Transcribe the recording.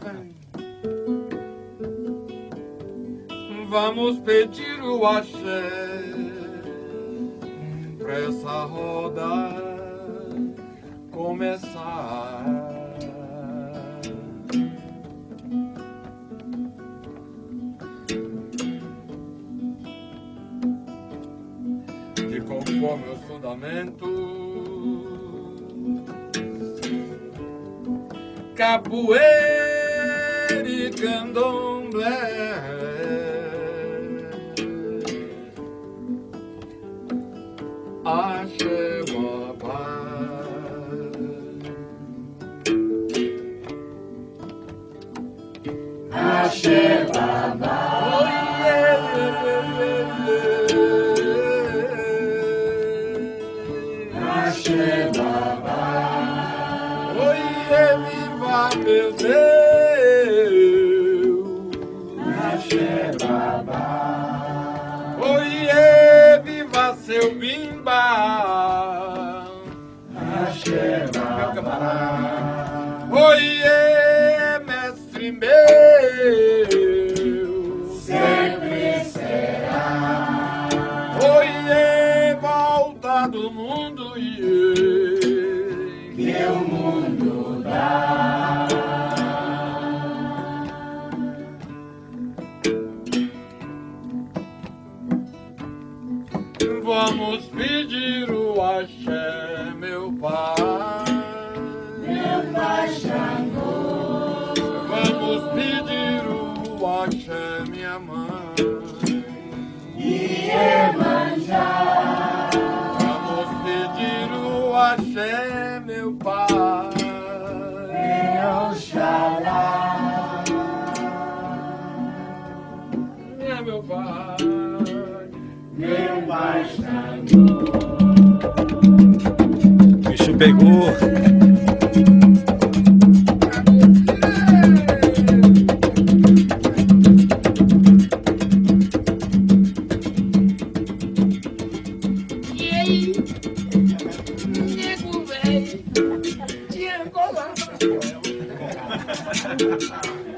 Vai. Vamos pedir o axé pra essa roda começar. E conforme os fundamentos, capoeira e candomblé, axé, wapá. Axé, wapá. Axé, wapá. Oiê, viva meu Deus. Axé, wapá. Oiê, viva seu bimba. Axé, meu camarada. Oiê, mestre meu, sempre será. Oiê, volta do mundo, iê, que o mundo dá. Vamos pedir o axé, meu pai Xangô. Vamos pedir o axé, minha mãe, Iemanjá. Vamos pedir o axé, meu pai, meu Oxalá. É meu pai, meu pai Xangô. O bicho pegou. E aí, Diego velho de Angola.